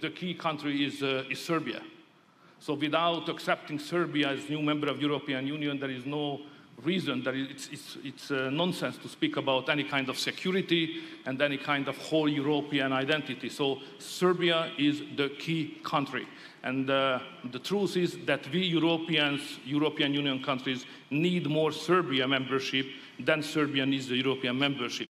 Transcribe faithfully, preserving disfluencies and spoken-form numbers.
The key country is, uh, is Serbia. So without accepting Serbia as new member of European Union, there is no reason that it's, it's, it's uh, nonsense to speak about any kind of security and any kind of whole European identity. So Serbia is the key country. And uh, the truth is that we Europeans, European Union countries, need more Serbia membership than Serbia needs the European membership.